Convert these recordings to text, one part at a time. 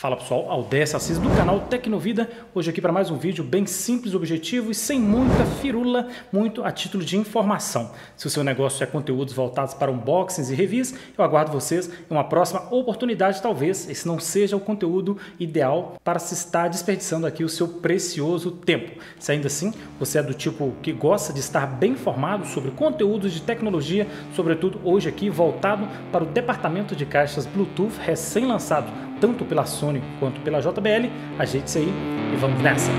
Fala pessoal, Aldece Assis do canal Tecnovida, hoje aqui para mais um vídeo bem simples, objetivo e sem muita firula, muito a título de informação. Se o seu negócio é conteúdos voltados para unboxings e reviews, eu aguardo vocês em uma próxima oportunidade, talvez esse não seja o conteúdo ideal para se estar desperdiçando aqui o seu precioso tempo. Se ainda assim você é do tipo que gosta de estar bem informado sobre conteúdos de tecnologia, sobretudo hoje aqui voltado para o departamento de caixas Bluetooth recém-lançado, tanto pela Sony quanto pela JBL, ajeite-se aí e vamos nessa!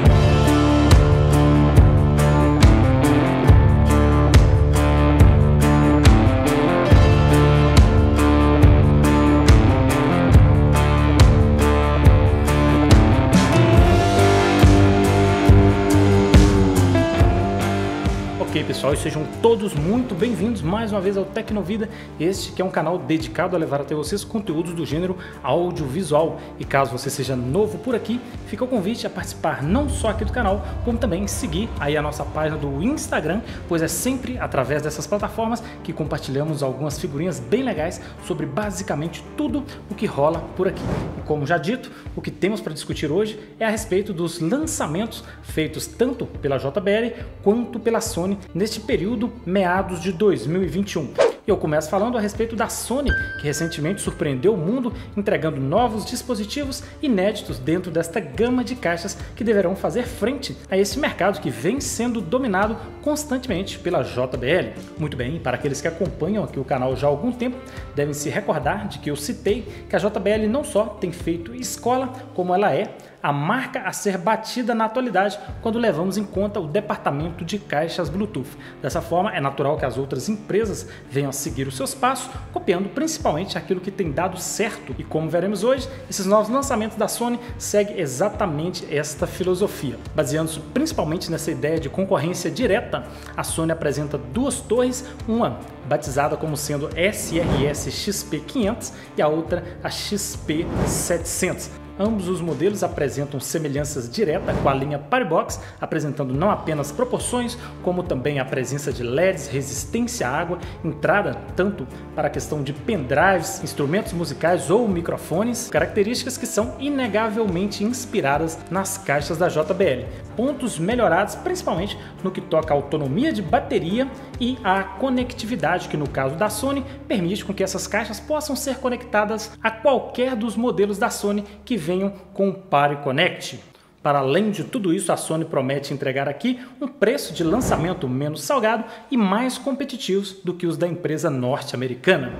Ok pessoal, sejam todos muito bem-vindos mais uma vez ao Tecnovida, este que é um canal dedicado a levar até vocês conteúdos do gênero audiovisual. E caso você seja novo por aqui, fica o convite a participar não só aqui do canal, como também seguir aí a nossa página do Instagram, pois é sempre através dessas plataformas que compartilhamos algumas figurinhas bem legais sobre basicamente tudo o que rola por aqui. E como já dito, o que temos para discutir hoje é a respeito dos lançamentos feitos tanto pela JBL quanto pela Sony neste período meados de 2021. Eu começo falando a respeito da Sony, que recentemente surpreendeu o mundo entregando novos dispositivos inéditos dentro desta gama de caixas que deverão fazer frente a esse mercado que vem sendo dominado constantemente pela JBL. Muito bem, para aqueles que acompanham aqui o canal já há algum tempo, devem se recordar de que eu citei que a JBL não só tem feito escola, como ela é a marca a ser batida na atualidade quando levamos em conta o departamento de caixas Bluetooth. Dessa forma, é natural que as outras empresas venham a seguir os seus passos, copiando principalmente aquilo que tem dado certo. E como veremos hoje, esses novos lançamentos da Sony seguem exatamente esta filosofia. Baseando-se principalmente nessa ideia de concorrência direta, a Sony apresenta duas torres, uma batizada como sendo SRS-XP500 e a outra a XP700. Ambos os modelos apresentam semelhanças diretas com a linha Partybox, apresentando não apenas proporções, como também a presença de LEDs, resistência à água, entrada tanto para a questão de pendrives, instrumentos musicais ou microfones, características que são inegavelmente inspiradas nas caixas da JBL. Pontos melhorados principalmente no que toca à autonomia de bateria e à conectividade, que no caso da Sony permite com que essas caixas possam ser conectadas a qualquer dos modelos da Sony que venham com o Party Connect. Para além de tudo isso, a Sony promete entregar aqui um preço de lançamento menos salgado e mais competitivos do que os da empresa norte-americana.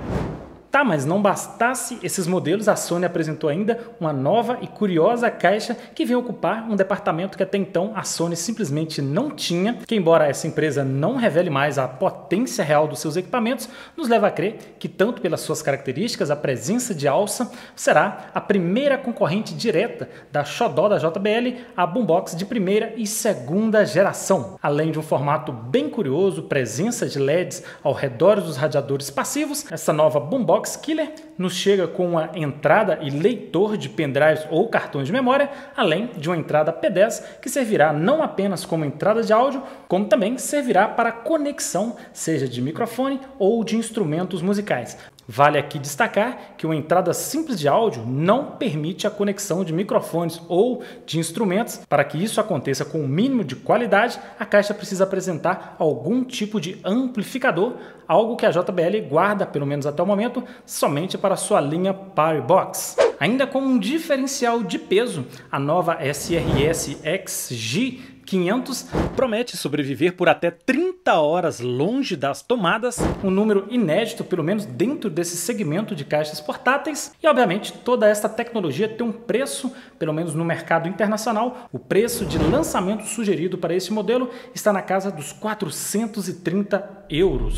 Tá, mas não bastasse esses modelos, a Sony apresentou ainda uma nova e curiosa caixa que vem ocupar um departamento que até então a Sony simplesmente não tinha, que embora essa empresa não revele mais a potência real dos seus equipamentos, nos leva a crer que tanto pelas suas características, a presença de alça, será a primeira concorrente direta da xodó da JBL, a Boombox de primeira e segunda geração. Além de um formato bem curioso, presença de LEDs ao redor dos radiadores passivos, essa nova Boombox Box Killer nos chega com uma entrada e leitor de pendrives ou cartões de memória, além de uma entrada P10 que servirá não apenas como entrada de áudio, como também servirá para conexão, seja de microfone ou de instrumentos musicais. Vale aqui destacar que uma entrada simples de áudio não permite a conexão de microfones ou de instrumentos. Para que isso aconteça com o mínimo de qualidade, a caixa precisa apresentar algum tipo de amplificador, algo que a JBL guarda, pelo menos até o momento, somente para sua linha Partybox. Ainda com um diferencial de peso, a nova SRS-XG 500 promete sobreviver por até 30 horas longe das tomadas, um número inédito pelo menos dentro desse segmento de caixas portáteis, e obviamente toda esta tecnologia tem um preço, pelo menos no mercado internacional. O preço de lançamento sugerido para este modelo está na casa dos 430 €.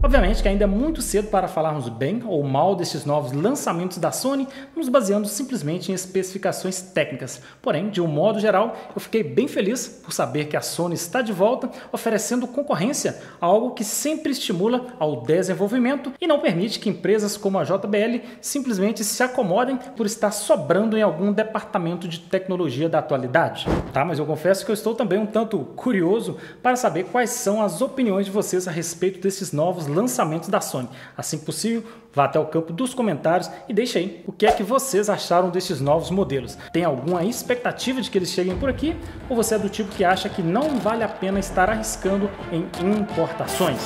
Obviamente que ainda é muito cedo para falarmos bem ou mal destes novos lançamentos da Sony, nos baseando simplesmente em especificações técnicas. Porém, de um modo geral, eu fiquei bem feliz por saber que a Sony está de volta, oferecendo concorrência, algo que sempre estimula ao desenvolvimento e não permite que empresas como a JBL simplesmente se acomodem por estar sobrando em algum departamento de tecnologia da atualidade. Tá, mas eu confesso que eu estou também um tanto curioso para saber quais são as opiniões de vocês a respeito desses novos lançamentos da Sony. Assim que possível, vá até o campo dos comentários e deixe aí o que é que vocês acharam destes novos modelos. Tem alguma expectativa de que eles cheguem por aqui? Ou você é do tipo que acha que não vale a pena estar arriscando em importações?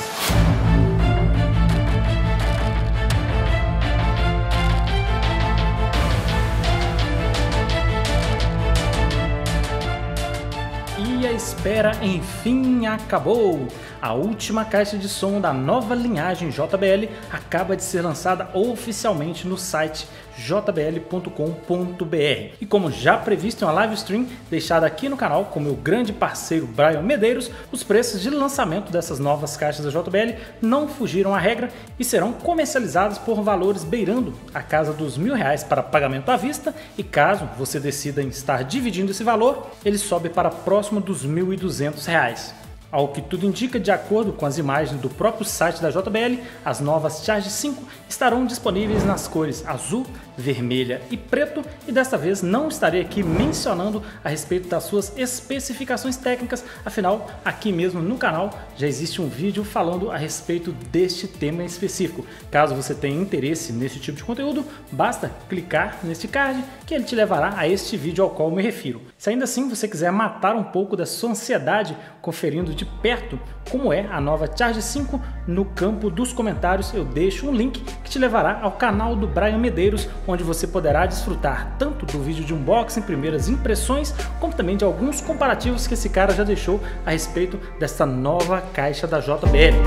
E a espera enfim acabou! A última caixa de som da nova linhagem JBL acaba de ser lançada oficialmente no site jbl.com.br. E como já previsto em uma live stream deixada aqui no canal com meu grande parceiro Brian Medeiros, os preços de lançamento dessas novas caixas da JBL não fugiram à regra e serão comercializados por valores beirando a casa dos R$ 1.000 para pagamento à vista, e caso você decida em estar dividindo esse valor, ele sobe para próximo dos R$ 1.200. Ao que tudo indica, de acordo com as imagens do próprio site da JBL, as novas Charge 5 estarão disponíveis nas cores azul, vermelha e preto, e desta vez não estarei aqui mencionando a respeito das suas especificações técnicas, afinal aqui mesmo no canal já existe um vídeo falando a respeito deste tema específico. Caso você tenha interesse nesse tipo de conteúdo, basta clicar neste card que ele te levará a este vídeo ao qual me refiro. Se ainda assim você quiser matar um pouco da sua ansiedade conferindo de perto como é a nova Charge 5, no campo dos comentários eu deixo um link que te levará ao canal do Brian Medeiros, onde você poderá desfrutar tanto do vídeo de unboxing, primeiras impressões, como também de alguns comparativos que esse cara já deixou a respeito dessa nova caixa da JBL.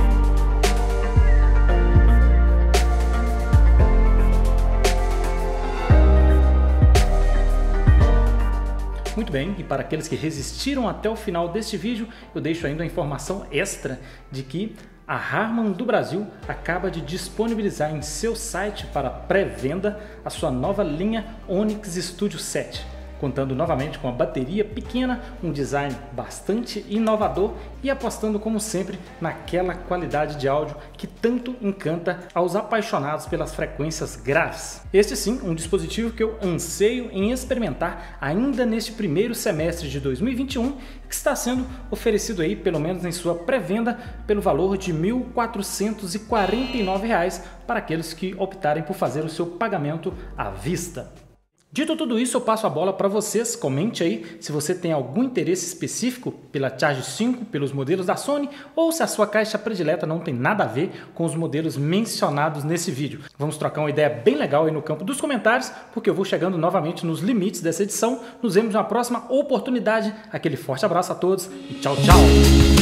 Muito bem, e para aqueles que resistiram até o final deste vídeo, eu deixo ainda a informação extra de que a Harman do Brasil acaba de disponibilizar em seu site para pré-venda a sua nova linha Onyx Studio 7, contando novamente com uma bateria pequena, um design bastante inovador e apostando como sempre naquela qualidade de áudio que tanto encanta aos apaixonados pelas frequências graves. Este sim, um dispositivo que eu anseio em experimentar ainda neste primeiro semestre de 2021, que está sendo oferecido aí, pelo menos em sua pré-venda, pelo valor de R$ 1.449 para aqueles que optarem por fazer o seu pagamento à vista. Dito tudo isso, eu passo a bola para vocês. Comente aí se você tem algum interesse específico pela Charge 5, pelos modelos da Sony, ou se a sua caixa predileta não tem nada a ver com os modelos mencionados nesse vídeo. Vamos trocar uma ideia bem legal aí no campo dos comentários, porque eu vou chegando novamente nos limites dessa edição. Nos vemos na próxima oportunidade. Aquele forte abraço a todos e tchau, tchau!